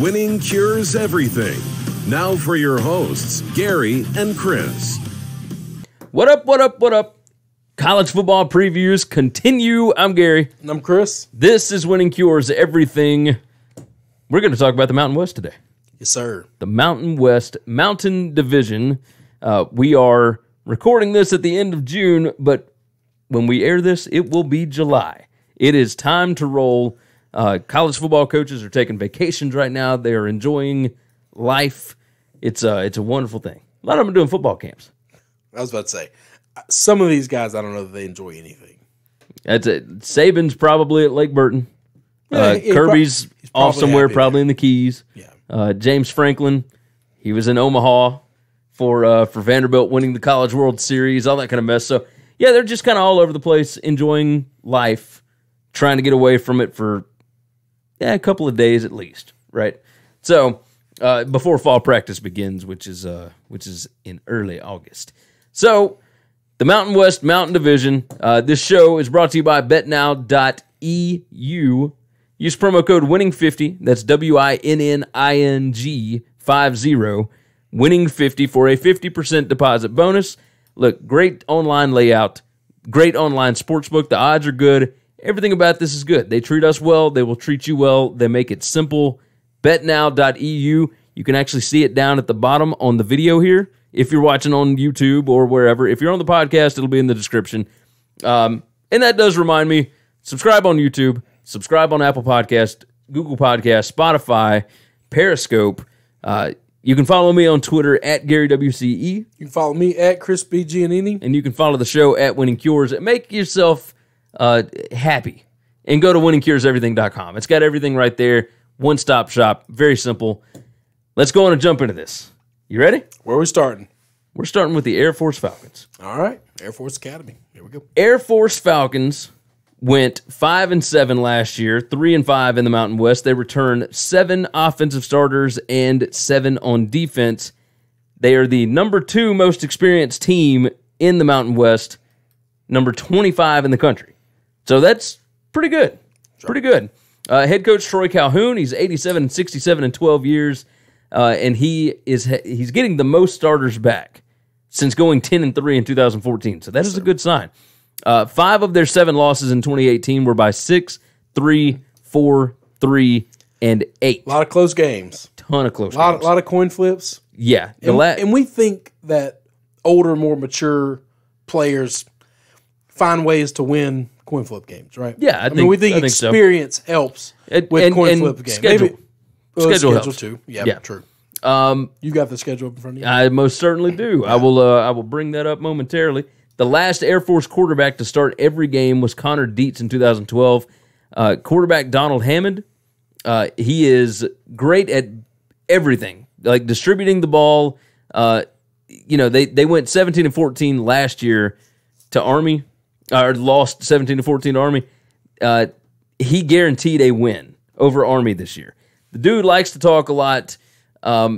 Winning Cures Everything. Now for your hosts, Gary and Chris. What up, what up, what up? College football previews continue. I'm Gary. And I'm Chris. This is Winning Cures Everything. We're going to talk about the Mountain West today. Yes, sir. The Mountain West, Mountain Division. We are recording this at the end of June, but when we air this, it will be July. It is time to roll. College football coaches are taking vacations right now. They are enjoying life. It's a wonderful thing. A lot of them are doing football camps. I was about to say, some of these guys, I don't know that they enjoy anything. That's it. Saban's probably at Lake Burton. Yeah, Kirby's off somewhere, probably in the Keys. Yeah. James Franklin, he was in Omaha for Vanderbilt winning the College World Series, all that kind of mess. So, yeah, they're just kind of all over the place enjoying life, trying to get away from it for a couple of days at least, right? So before fall practice begins, which is in early August. So the Mountain West Mountain Division, this show is brought to you by betnow.eu. Use promo code WINNING50, that's W-I-N-N-I-N-G 50, WINNING50 for a 50% deposit bonus. Look, great online layout, great online sportsbook. The odds are good. Everything about this is good. They treat us well. They will treat you well. They make it simple. Betnow.eu. You can actually see it down at the bottom on the video here if you're watching on YouTube or wherever. If you're on the podcast, it'll be in the description. And that does remind me, subscribe on YouTube. Subscribe on Apple Podcast, Google Podcast, Spotify, Periscope. You can follow me on Twitter at GaryWCE. You can follow me at Chris B. Giannini. And you can follow the show at Winning Cures. Make yourself happy and go to winningcureseverything.com. It's got everything right there. One-stop shop. Very simple. Let's go on and jump into this. You ready? Where are we starting? We're starting with the Air Force Falcons. All right. Air Force Academy. Here we go. Air Force Falcons went 5-7 last year, 3-5 in the Mountain West. They returned 7 offensive starters and 7 on defense. They are the number 2 most experienced team in the Mountain West, number 25 in the country. So that's pretty good. Sure. Pretty good. Head coach Troy Calhoun, he's 87-67 in 12 years, and he's getting the most starters back since going 10-3 in 2014. So that is a good sign. 5 of their 7 losses in 2018 were by 6, 3, 4, 3, and 8. A lot of close games. A ton of close games. A lot of coin flips. Yeah. And we think that older, more mature players find ways to win coin flip games, right? Yeah, I think experience so. Helps with coin flip games. Schedule helps. Too. Yeah, true. You got the schedule up in front of you? I most certainly do. Yeah. I will bring that up momentarily. The last Air Force quarterback to start every game was Connor Dietz in 2012. Quarterback Donald Hammond, he is great at everything, like distributing the ball. They went 17-14 last year to Army, or lost 17-14 to Army. He guaranteed a win over Army this year. The dude likes to talk a lot, but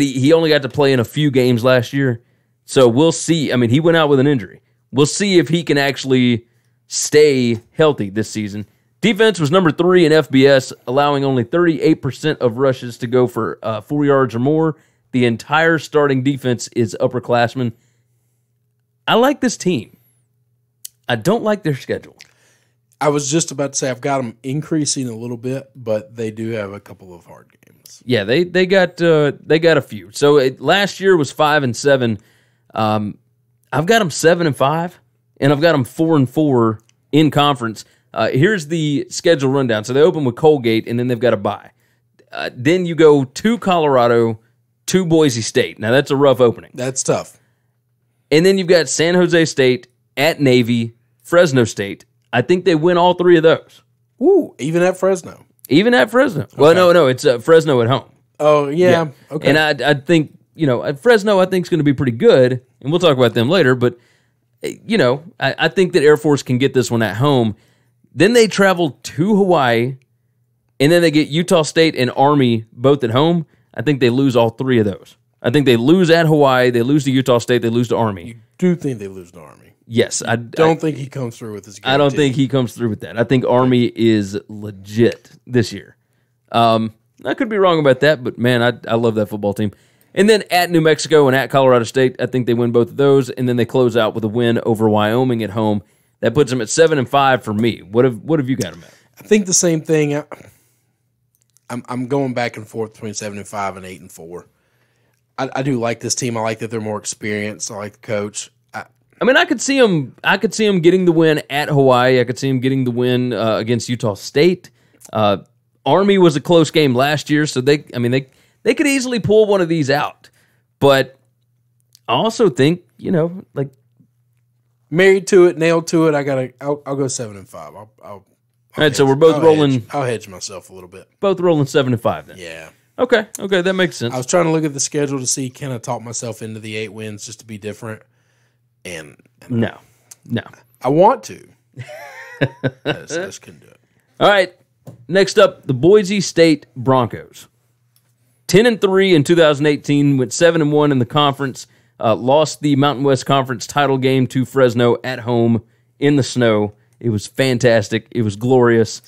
he only got to play in a few games last year. So we'll see. I mean, he went out with an injury. We'll see if he can actually stay healthy this season. Defense was number 3 in FBS, allowing only 38% of rushes to go for 4 yards or more. The entire starting defense is upperclassmen. I like this team. I don't like their schedule. I was just about to say I've got them increasing a little bit, but they do have a couple of hard games. Yeah, they got a few. So last year was 5-7. I've got them 7-5, and I've got them 4-4 in conference. Here's the schedule rundown. So they open with Colgate, and then they've got a bye. Then you go to Colorado, to Boise State. Now, that's a rough opening. That's tough. And then you've got San Jose State, at Navy, Fresno State. I think they win all 3 of those. Ooh, even at Fresno? Even at Fresno. Okay. Well, no, it's Fresno at home. Oh, yeah. Okay. And I think... Fresno, I think, is going to be pretty good, and we'll talk about them later, but, I think that Air Force can get this one at home. Then they travel to Hawaii, and then they get Utah State and Army both at home. I think they lose all 3 of those. I think they lose at Hawaii, they lose to Utah State, they lose to Army. You do think they lose to Army? Yes. I don't think he comes through with his guarantee. I don't think he comes through with that. I think Army is legit this year. I could be wrong about that, but, man, I love that football team. And then at New Mexico and at Colorado State, I think they win both of those, and then they close out with a win over Wyoming at home. That puts them at 7-5 for me. What have you got them at? I think the same thing. I'm going back and forth between 7-5 and 8-4. I do like this team. I like that they're more experienced. I like the coach. I mean, I could see them getting the win at Hawaii. I could see them getting the win against Utah State. Army was a close game last year, so they could easily pull one of these out. But I also think, like, married to it, nailed to it. I'll go 7-5. All right, so we're both rolling. I'll hedge myself a little bit. Both rolling 7-5 then. Yeah. Okay, that makes sense. I was trying to look at the schedule to see, can I talk myself into the 8 wins just to be different? And no. I want to. I just couldn't do it. All right, next up, the Boise State Broncos. 10-3 in 2018, went 7-1 in the conference, lost the Mountain West Conference title game to Fresno at home in the snow. It was fantastic. It was glorious.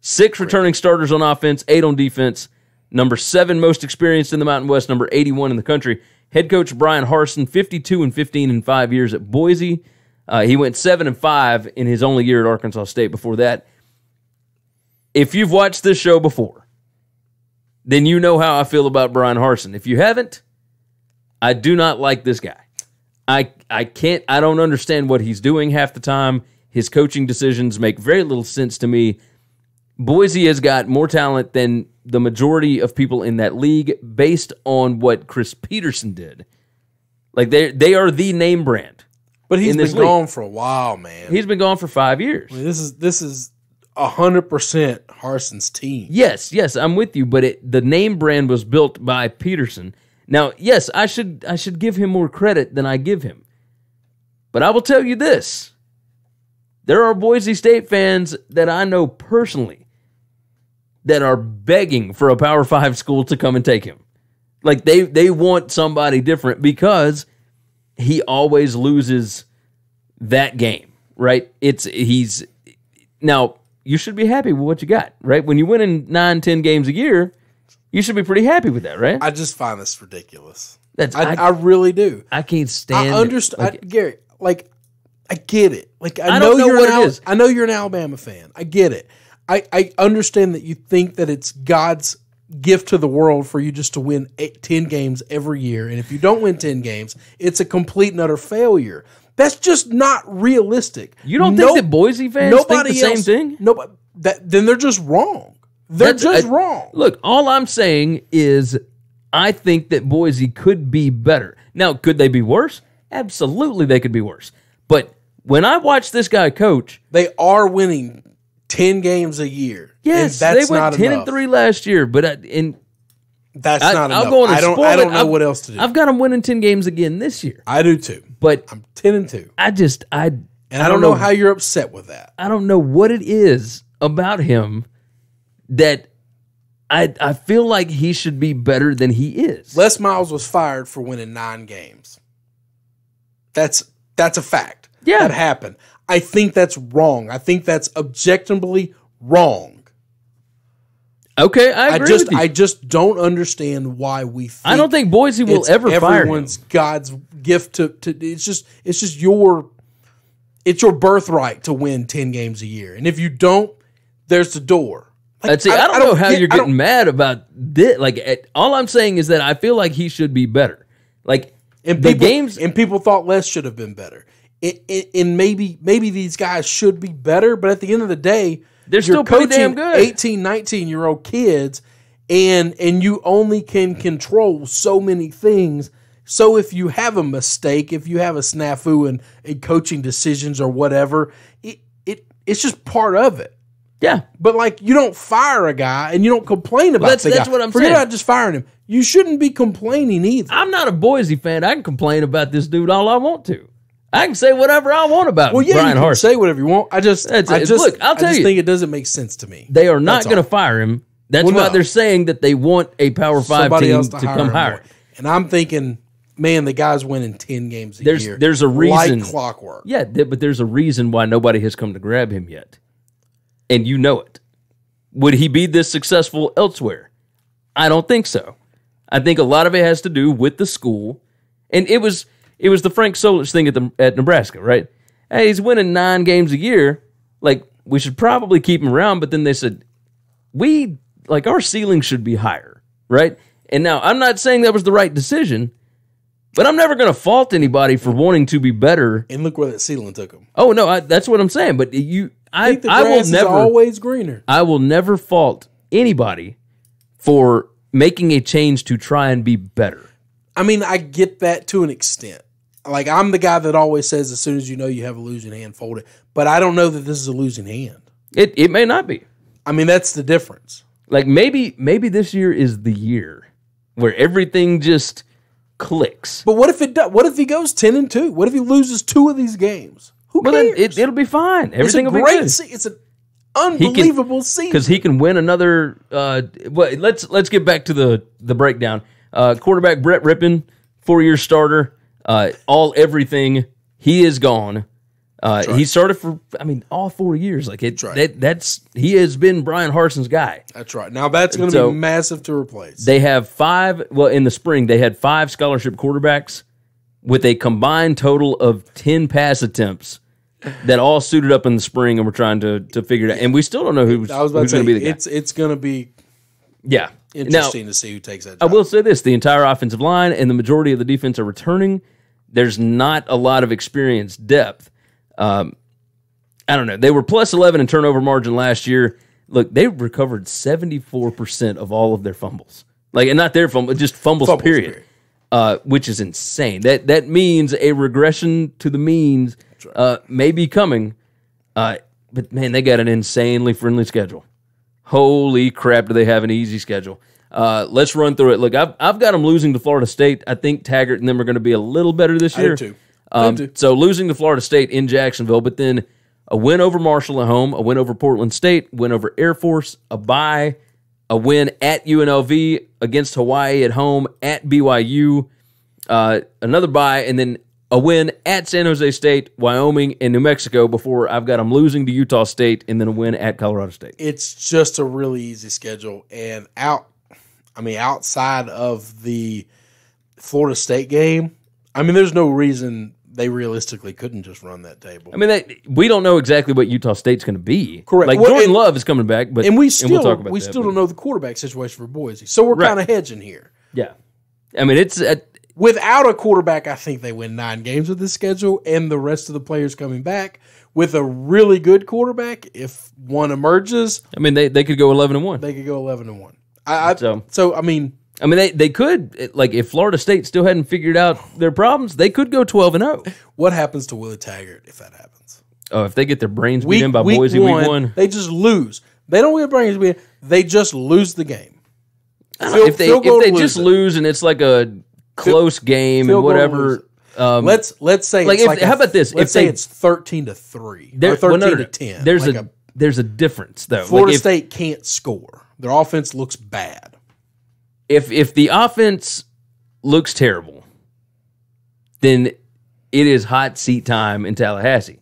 6 returning starters on offense, 8 on defense. Number 7 most experienced in the Mountain West, number 81 in the country. Head coach Brian Harsin, 52-15 in 5 years at Boise. He went 7-5 in his only year at Arkansas State before that. If you've watched this show before, then you know how I feel about Brian Harsin. If you haven't, I do not like this guy. I don't understand what he's doing half the time. His coaching decisions make very little sense to me. Boise has got more talent than the majority of people in that league based on what Chris Peterson did. Like, they are the name brand. But he's been gone for a while, man. He's been gone for 5 years. I mean, this is 100% Harsin's team. Yes, I'm with you, but the name brand was built by Peterson. Now, yes, I should give him more credit than I give him. But I will tell you this. There are Boise State fans that I know personally that are begging for a Power 5 school to come and take him. Like, they want somebody different because he always loses that game, right? Now, you should be happy with what you got, right? When you win in 9-10 games a year, you should be pretty happy with that, right? I just find this ridiculous. I really do. I can't stand it. I understand. Gary, like, I get it. Like, I know you're what it is. I know you're an Alabama fan. I get it. I understand that you think that it's God's gift to the world for you just to win 10 games every year, and if you don't win 10 games, it's a complete and utter failure. That's just not realistic. You don't think that Boise fans think the same thing? Nobody. Then they're just wrong. They're just wrong. Look, all I'm saying is I think that Boise could be better. Now, could they be worse? Absolutely, they could be worse. But when I watch this guy coach, they are winning 10 games a year. Yes, and that's they went 10-3 last year, but that's not enough. I don't know what else to do. I've got them winning 10 games again this year. I do too, but I'm 10-2. I don't know how you're upset with that. I don't know what it is about him that I feel like he should be better than he is. Les Miles was fired for winning 9 games. That's a fact. Yeah. That happened. I think that's wrong. I think that's objectively wrong. Okay, I agree with you. I just don't understand why we think. I don't think Boise will ever fire him. Everyone's God's gift to it's just your birthright to win 10 games a year. And if you don't, there's the door. Like, see, I don't know how you're getting mad about this. Like, all I'm saying is that I feel like he should be better. Like, people thought Les should have been better. And maybe these guys should be better, but at the end of the day, they're still coaching pretty damn good. 18, 19-year-old kids, and you only can control so many things. So if you have a mistake, if you have a snafu in coaching decisions or whatever, it's just part of it. Yeah. But, like, you don't fire a guy and you don't complain about the guy. That's what I'm saying. Forget about just firing him. You shouldn't be complaining either. I'm not a Boise fan. I can complain about this dude all I want to. I can say whatever I want about Brian Harsin. Say whatever you want. I just think it doesn't make sense to me. They are not going to fire him. That's why they're saying that they want a Power 5 team to come hire him. And I'm thinking, man, the guy's winning 10 games a year. There's a reason. Like clockwork. Yeah, but there's a reason why nobody has come to grab him yet. And you know it. Would he be this successful elsewhere? I don't think so. I think a lot of it has to do with the school, and it was the Frank Solich thing at Nebraska, right? Hey, he's winning 9 games a year. Like, we should probably keep him around, but then they said, we, like, our ceiling should be higher, right? And now, I'm not saying that was the right decision, but I'm never going to fault anybody for wanting to be better. And look where that ceiling took him. Oh, no, that's what I'm saying, but I will never, always greener. I will never fault anybody for making a change to try and be better. I mean, I get that to an extent. Like, I'm the guy that always says, as soon as you know you have a losing hand, fold it. But I don't know that this is a losing hand. It may not be. I mean, that's the difference. Like, maybe this year is the year where everything just clicks. But what if it does? What if he goes 10-2? What if he loses 2 of these games? Who cares? Then it'll be fine. Everything will be great. It's an unbelievable season because he can win another. Let's get back to the breakdown. Quarterback Brett Rypien, 4-year starter. Everything, he is gone. He started for, I mean, all 4 years. Like, it, right. That's he has been Brian Harsin's guy. That's right. Now that's going to be massive to replace. They have 5. Well, in the spring they had 5 scholarship quarterbacks with a combined total of 10 pass attempts that all suited up in the spring, and we're trying to figure it out. And we still don't know who's going to be the guy. It's going to be interesting to see who takes that job. I will say this: the entire offensive line and the majority of the defense are returning. There's not a lot of experience depth. I don't know. They were +11 in turnover margin last year. Look, they recovered 74% of all of their fumbles. Like, and not their fumble, just fumbles period. Which is insane. That means a regression to the means may be coming. But, man, they got an insanely friendly schedule. Holy crap, do they have an easy schedule. Let's run through it. Look, I've got them losing to Florida State. I think Taggart and them are going to be a little better this year. I do too. So losing to Florida State in Jacksonville, but then a win over Marshall at home, a win over Portland State, win over Air Force, a bye, a win at UNLV, against Hawaii at home, at BYU, another bye, and then a win at San Jose State, Wyoming, and New Mexico before I've got them losing to Utah State and then a win at Colorado State. It's just a really easy schedule, and outside of the Florida State game, I mean, there's no reason they realistically couldn't just run that table. I mean, we don't know exactly what Utah State's going to be. Correct. Like, well, Jordan Love is coming back, but we still don't know the quarterback situation for Boise, so we're kind of hedging here. Yeah, I mean, it's without a quarterback, I think they win 9 games with this schedule, and the rest of the players coming back. With a really good quarterback, if one emerges, I mean, they could go 11-1. They could go 11-1. I mean, they could, like, if Florida State still hadn't figured out their problems, they could go 12-0. What happens to Willie Taggart if that happens? Oh, if they get their brains beat in by Boise week 1, they just lose. They don't get brains beat in; they just lose the game. If they just lose and it's like a close game and whatever. Let's say, like, how about this? Let's say it's 13-3 or 13-10. There's a difference though. Florida State can't score. Their offense looks bad. If the offense looks terrible, then it is hot seat time in Tallahassee,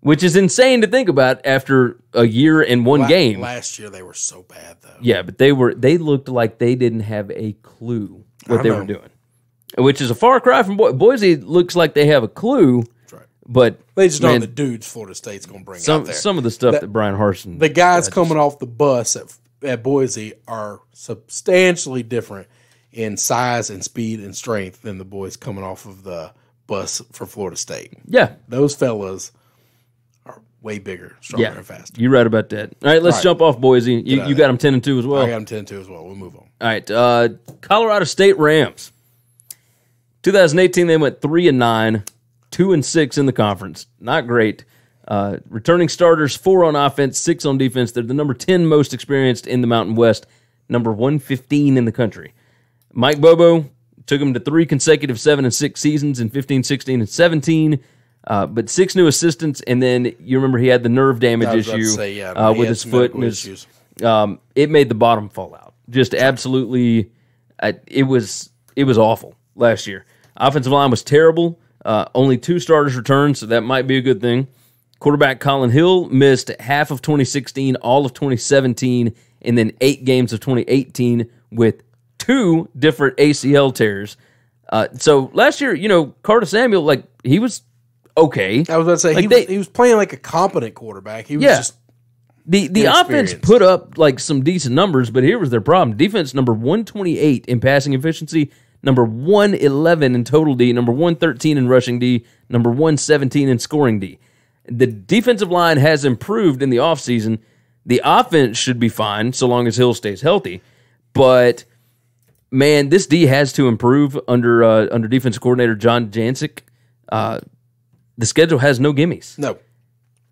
which is insane to think about after a year and one game. Last year they were so bad though. Yeah, but they looked like they didn't have a clue what they were doing, which is a far cry from Boise. Looks like they have a clue. But they just know the dudes Florida State's going to bring out there. Some of the stuff that Brian Harsin, the guys coming off the bus at Boise are substantially different in size and speed and strength than the boys coming off of the bus for Florida State. Yeah. Those fellas are way bigger, stronger, and faster. You're right about that. All right, let's jump off Boise. You got them 10-2 as well. I got them 10-2 as well. We'll move on. All right, Colorado State Rams. 2018, they went 3-9. 2-6 in the conference. Not great. Returning starters, 4 on offense, 6 on defense. They're the number 10 most experienced in the Mountain West, number 115 in the country. Mike Bobo took them to 3 consecutive 7-6 seasons in 15, 16, and 17, but 6 new assistants, and then you remember he had the nerve damage issue with his foot. And his, it made the bottom fall out. Just absolutely, it was awful last year. Offensive line was terrible. Only 2 starters returned, so that might be a good thing. Quarterback Colin Hill missed half of 2016, all of 2017, and then 8 games of 2018 with two different ACL tears. So last year, you know, Carter Samuel, like, he was okay. I was about to say, like, he was playing like a competent quarterback. He was just the offense put up like some decent numbers, but here was their problem. Defense number 128 in passing efficiency, number 111 in total D, number 113 in rushing D, number 117 in scoring D. The defensive line has improved in the offseason. The offense should be fine so long as Hill stays healthy. But, man, this D has to improve under under defensive coordinator John Jancic. The schedule has no gimmies. No.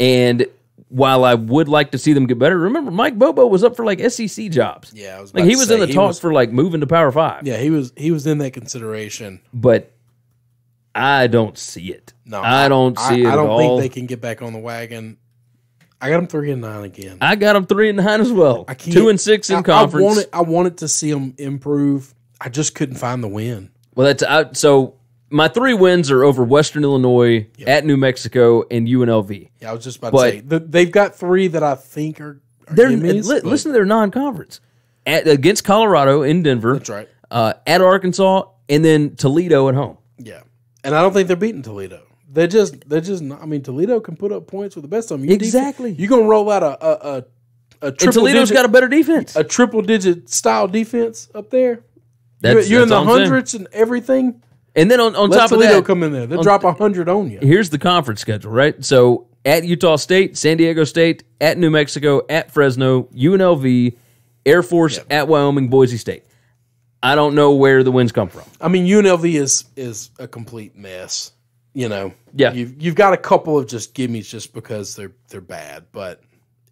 And while I would like to see them get better, remember Mike Bobo was up for like SEC jobs. Yeah, I was about to say, he was in the talks for like moving to Power 5. Yeah, he was in that consideration. But I don't see it. No, I don't see it at all. I don't think they can get back on the wagon. I got them 3-9 again. I got them 3-9 as well. 2-6 in conference. I wanted to see them improve. I just couldn't find the win. Well, so my 3 wins are over Western Illinois, at New Mexico, and UNLV. Yeah, I was just about to say they've got 3 that I think are gimmies. Listen to their non-conference against Colorado in Denver. That's right. At Arkansas, and then Toledo at home. Yeah, and I don't think they're beating Toledo. They're just not, I mean, Toledo can put up points with the best of them. Exactly. You're going to roll out a triple-digit. And Toledo's got a better defense. A triple-digit style defense up there. You're in the hundreds and everything. And then on top of that, Toledo come in there. They'll drop 100 on you. Here's the conference schedule, right? So at Utah State, San Diego State, at New Mexico, at Fresno, UNLV, Air Force, at Wyoming, Boise State. I don't know where the wins come from. I mean, UNLV is a complete mess. You know, you've got a couple of just gimmies just because they're bad, but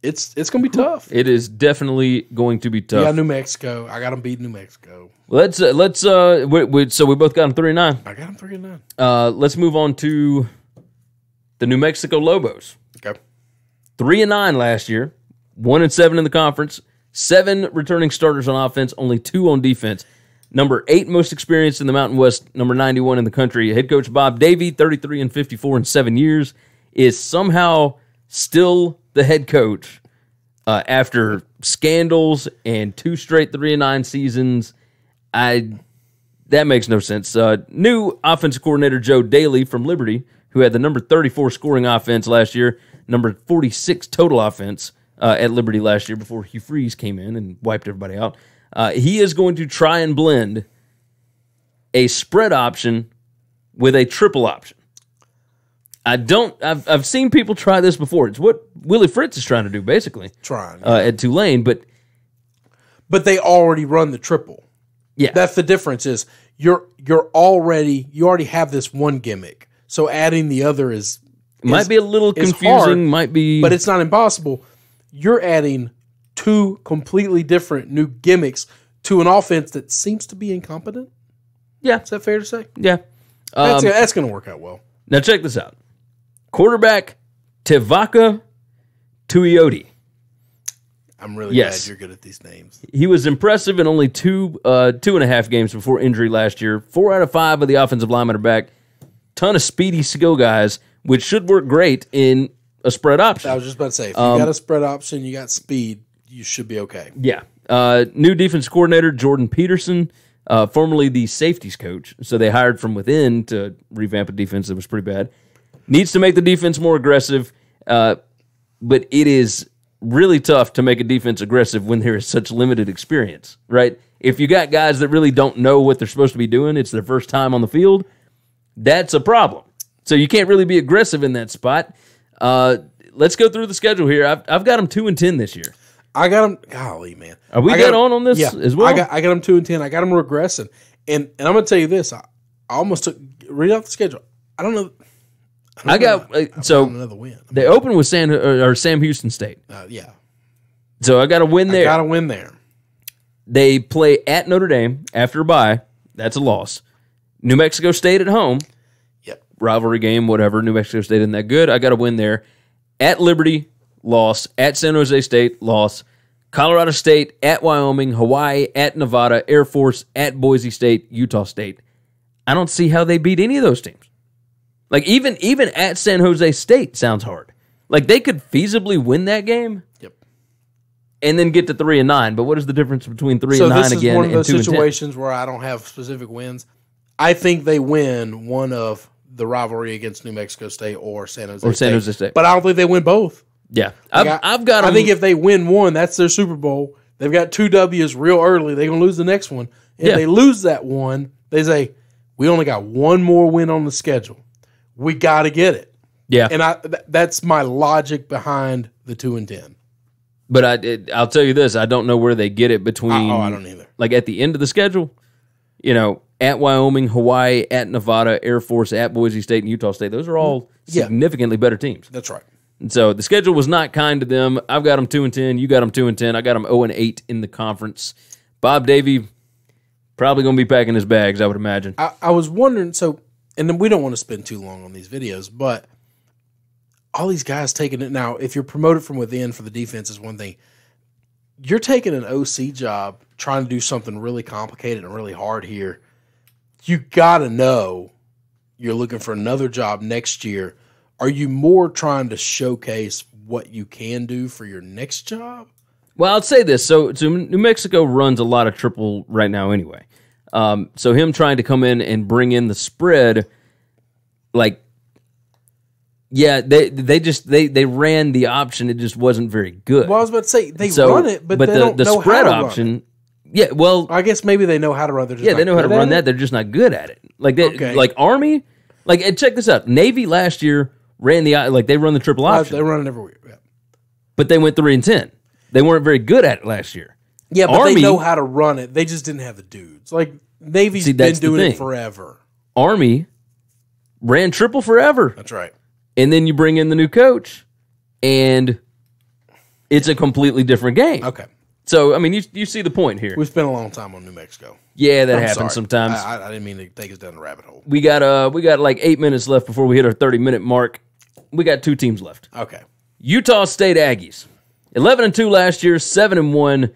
it's going to be tough. It is definitely going to be tough. Yeah, New Mexico. I got them beat New Mexico. So we both got them 3-9. I got them 3-9. Let's move on to the New Mexico Lobos. Okay, 3-9 last year, 1-7 in the conference, 7 returning starters on offense, only 2 on defense. Number 8 most experienced in the Mountain West, number 91 in the country. Head coach Bob Davie, 33-54 in 7 years, is somehow still the head coach after scandals and 2 straight 3-9 seasons. That makes no sense. New offensive coordinator Joe Daly from Liberty, who had the number 34 scoring offense last year, number 46 total offense at Liberty last year before Hugh Freeze came in and wiped everybody out. He is going to try and blend a spread option with a triple option. I've seen people try this before. It's what Willie Fritz is trying to do, basically. At Tulane, but they already run the triple. Yeah, that's the difference. Is you already have this one gimmick, so adding the other might be a little confusing. Hard, but it's not impossible. You're adding 2 completely different new gimmicks to an offense that seems to be incompetent? Yeah. Is that fair to say? Yeah. That's going to work out well. Now, check this out. Quarterback Tevaka Tuioti. I'm really glad you're good at these names. He was impressive in only 2.5 games before injury last year. 4 out of 5 of the offensive linemen are back. Ton of speedy skill guys, which should work great in a spread option. I was just about to say, if you got a spread option, you got speed, you should be okay. Yeah. New defense coordinator Jordan Peterson, formerly the safeties coach, so they hired from within to revamp a defense that was pretty bad. Needs to make the defense more aggressive, but it is really tough to make a defense aggressive when there is such limited experience, right? If you got guys that really don't know what they're supposed to be doing, it's their first time on the field, that's a problem. So you can't really be aggressive in that spot. Let's go through the schedule here. I've got them 2-10 this year. I got them. Golly, man. Are we good on this as well? I got them 2-10. I got them regressing. And I'm going to tell you this. I almost read off the schedule. I don't know. I got another win. They opened with Sam Houston State. Yeah. So I got a win there. I got a win there. They play at Notre Dame after a bye. That's a loss. New Mexico State at home. Yep. Rivalry game, whatever. New Mexico State isn't that good. I got a win there. At Liberty. Loss. At San Jose State, loss. Colorado State, at Wyoming, Hawaii, at Nevada, Air Force, at Boise State, Utah State. I don't see how they beat any of those teams. Like, even at San Jose State sounds hard. Like, they could feasibly win that game. Yep. and then get to 3-9. But what is the difference between 3-9 again and 2-10? So this is one of those situations where I don't have specific wins. I think they win one of the rivalry against New Mexico State or San Jose State. But I don't think they win both. Yeah, like I've got. I think if they win one, that's their Super Bowl. They've got two W's real early. They're gonna lose the next one. If they lose that one, they say we only got one more win on the schedule. We got to get it. Yeah, and that's my logic behind the 2-10. But I'll tell you this: I don't know where they get it between. Oh, I don't either. Like at the end of the schedule, you know, at Wyoming, Hawaii, at Nevada, Air Force, at Boise State, and Utah State. Those are all significantly better teams. That's right. And so the schedule was not kind to them. I've got them 2-10. You got them 2-10. I got them 0-8 in the conference. Bob Davie probably going to be packing his bags, I would imagine. I was wondering, so, and then we don't want to spend too long on these videos, but all these guys taking it now, if you're promoted from within for the defense is one thing. You're taking an OC job, trying to do something really complicated and really hard here. You got to know you're looking for another job next year. Are you more trying to showcase what you can do for your next job? Well, I'd say this. So New Mexico runs a lot of triple right now anyway. So him trying to come in and bring in the spread, like, yeah, they ran the option. It just wasn't very good. Well, I was about to say, run it, but they don't know how to run it. The spread option... Yeah, well... I guess maybe they know how to run. Yeah, they know how to run that. They're just not good at it. Like, like Army... Like, and check this out. Navy last year ran they run the triple option. They run it every week, yeah. But they went 3-10. They weren't very good at it last year. Yeah, but Army, they know how to run it. They just didn't have the dudes. Like, Navy's been doing it forever. Army ran triple forever. That's right. And then you bring in the new coach, and it's a completely different game. Okay. So, I mean, you see the point here. We spent a long time on New Mexico. Yeah, that happens sometimes. I didn't mean to take us down the rabbit hole. We got like 8 minutes left before we hit our 30-minute mark. We got two teams left. Okay. Utah State Aggies, 11-2 last year, 7-1.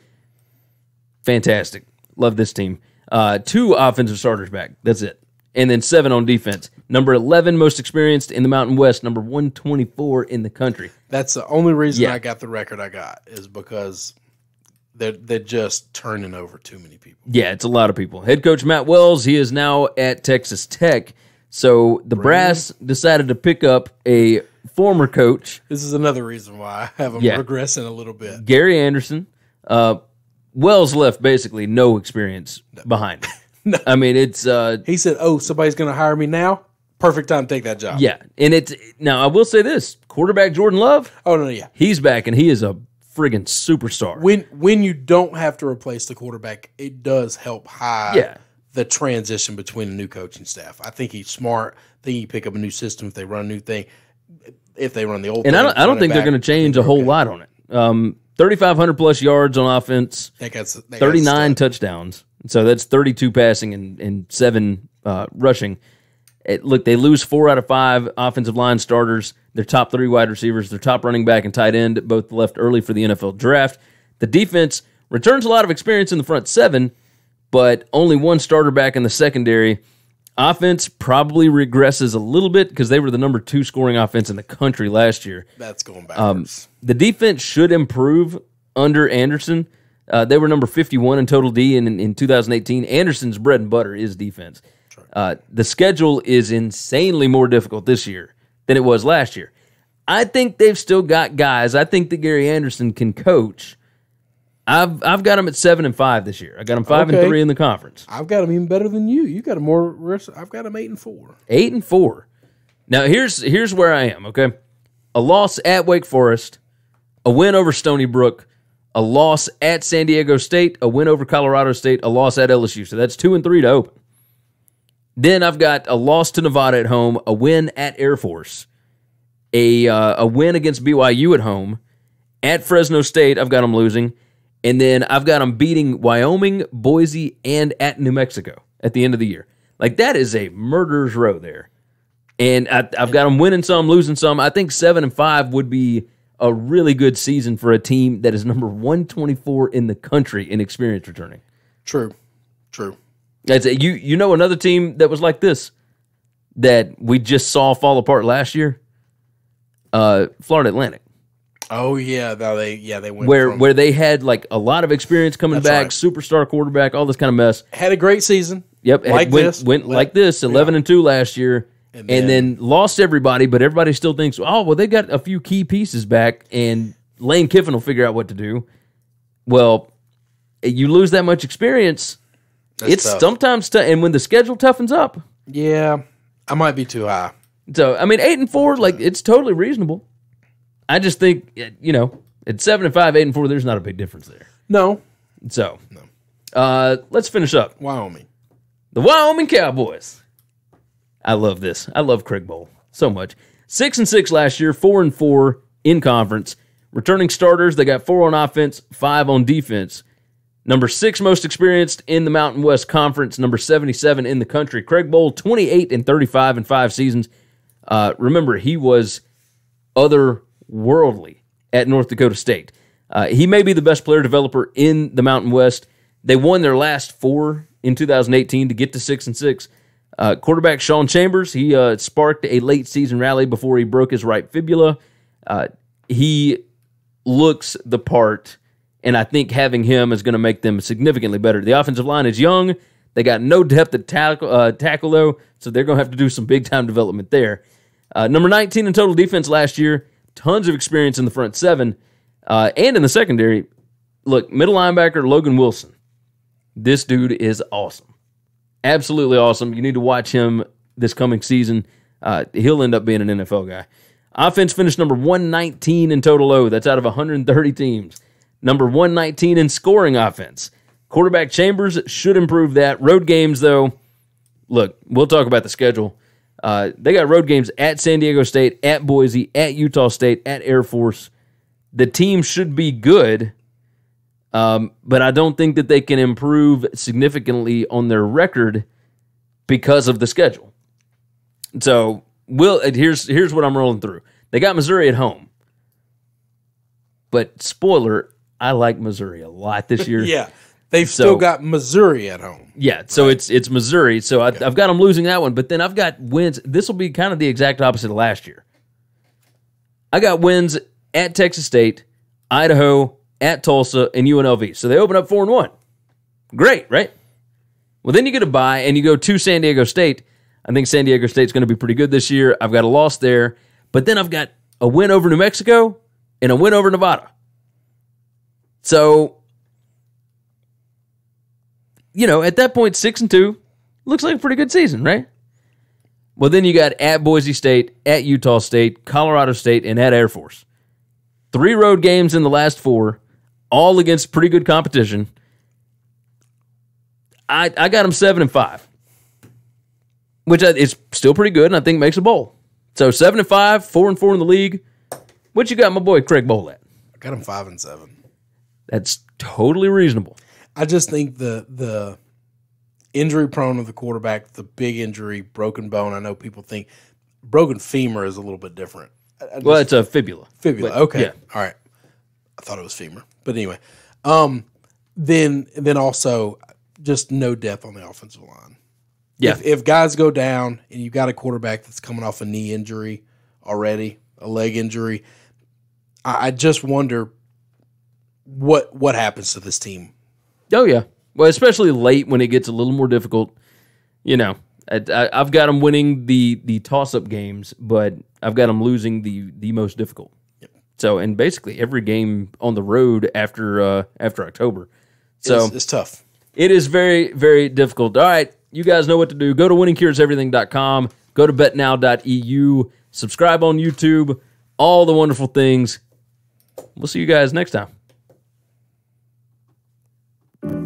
Fantastic. Love this team. 2 offensive starters back. That's it. And then 7 on defense. Number 11 most experienced in the Mountain West. Number 124 in the country. That's the only reason I got the record I got is because. They're just turning over too many people. Yeah, it's a lot of people. Head coach Matt Wells, he is now at Texas Tech. So the brass decided to pick up a former coach. This is another reason why I have them regressing a little bit. Gary Anderson. Wells left basically no experience behind him. No. I mean, it's... he said, oh, somebody's going to hire me now? Perfect time to take that job. Yeah, and it's... Now, I will say this. Quarterback Jordan Love? Oh, no, yeah. He's back, and he is a... friggin' superstar. When you don't have to replace the quarterback, it does help hide the transition between the new coaching staff. I think he's smart. I think you pick up a new system if they run a new thing. If they run the old thing. And I don't think they're going to change a whole lot on it. 3,500 plus yards on offense, 39 touchdowns. So that's 32 passing and 7 rushing. Look, they lose 4 out of 5 offensive line starters, their top 3 wide receivers, their top running back and tight end, both left early for the NFL draft. The defense returns a lot of experience in the front 7, but only 1 starter back in the secondary. Offense probably regresses a little bit because they were the number 2 scoring offense in the country last year. That's going backwards. The defense should improve under Anderson. They were number 51 in total D in 2018. Anderson's bread and butter is defense. The schedule is insanely more difficult this year than it was last year. I think they've still got guys. I think that Gary Anderson can coach. I've got him at 7-5 this year. I got him 5-3 in the conference. I've got him even better than you. You got him more risk. I've got him 8-4. 8-4. Now here's where I am. Okay, a loss at Wake Forest, a win over Stony Brook, a loss at San Diego State, a win over Colorado State, a loss at LSU. So that's 2-3 to open. Then I've got a loss to Nevada at home, a win at Air Force, a win against BYU at home, at Fresno State, I've got them losing, and then I've got them beating Wyoming, Boise, and at New Mexico at the end of the year. Like, that is a murderer's row there. And I've got them winning some, losing some. I think 7-5 would be a really good season for a team that is number 124 in the country in experience returning. True. That's it. You know another team that was like this that we just saw fall apart last year? Florida Atlantic. Oh yeah, they went where they had like a lot of experience coming back, right. Superstar quarterback, all this kind of mess. Had a great season. Yep, went like this, 11-2 last year, and then lost everybody. But everybody still thinks, oh well, they got a few key pieces back, and Lane Kiffin will figure out what to do. Well, you lose that much experience. That's tough. And when the schedule toughens up, yeah, I might be too high. So I mean, 8-4, like it's totally reasonable. I just think, you know, at 7-5, 8-4, there's not a big difference there. No. So, no. Let's finish up. Wyoming. The Wyoming Cowboys. I love this. I love Craig Bohl so much. 6-6 last year, 4-4 in conference. Returning starters, they got 4 on offense, 5 on defense. Number 6 most experienced in the Mountain West Conference, number 77 in the country. Craig Bohl, 28-35 in 5 seasons. Remember, he was otherworldly at North Dakota State. He may be the best player developer in the Mountain West. They won their last 4 in 2018 to get to 6-6. Quarterback Sean Chambers, he sparked a late-season rally before he broke his right fibula. He looks the part, and I think having him is going to make them significantly better. The offensive line is young. They got no depth at tackle though, so they're going to have to do some big-time development there. Number 19 in total defense last year. Tons of experience in the front 7 and in the secondary. Look, middle linebacker Logan Wilson. This dude is awesome. Absolutely awesome. You need to watch him this coming season. He'll end up being an NFL guy. Offense finished number 119 in total O. That's out of 130 teams. Number 119 in scoring offense. Quarterback Chambers should improve that. Road games, though, look, we'll talk about the schedule. They got road games at San Diego State, at Boise, at Utah State, at Air Force. The team should be good, but I don't think that they can improve significantly on their record because of the schedule. So here's what I'm rolling through. They got Missouri at home. But spoiler, I like Missouri a lot this year. Yeah. They've still got Missouri at home. Yeah, so it's Missouri. So I've got them losing that one, but then I've got wins. This will be kind of the exact opposite of last year. I got wins at Texas State, Idaho, at Tulsa, and UNLV. So they open up 4-1. Great, right? Well, then you get a bye, and you go to San Diego State. I think San Diego State's going to be pretty good this year. I've got a loss there, but then I've got a win over New Mexico and a win over Nevada. So, you know, at that point, 6-2 looks like a pretty good season, right? Well, then you got at Boise State, at Utah State, Colorado State, and at Air Force. 3 road games in the last 4, all against pretty good competition. I got them 7-5, which is still pretty good, and I think makes a bowl. So 7-5, 4-4 in the league. What you got my boy Craig Bohl at? I got him 5-7. That's totally reasonable. I just think the injury prone of the quarterback, the big injury, broken bone. I know people think broken femur is a little bit different. Well, it's a fibula. Fibula. But, okay. Yeah. All right. I thought it was femur, but anyway. Then also just no depth on the offensive line. Yeah. If guys go down and you've got a quarterback that's coming off a knee injury already, a leg injury, I just wonder what happens to this team. Oh, yeah. Well, especially late when it gets a little more difficult. You know, I've got them winning the toss-up games, but I've got them losing the most difficult. Yep. So, and basically every game on the road after October. So it's tough. It is very, very difficult. All right, you guys know what to do. Go to winningcureseverything.com. Go to betnow.eu. Subscribe on YouTube. All the wonderful things. We'll see you guys next time.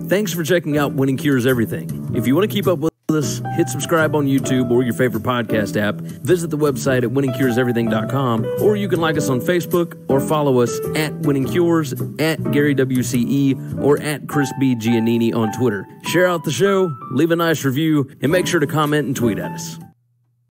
Thanks for checking out Winning Cures Everything. If you want to keep up with us, hit subscribe on YouTube or your favorite podcast app. Visit the website at winningcureseverything.com, or you can like us on Facebook or follow us at Winning Cures, at Gary WCE, or at Chris B. Giannini on Twitter. Share out the show, leave a nice review, and make sure to comment and tweet at us.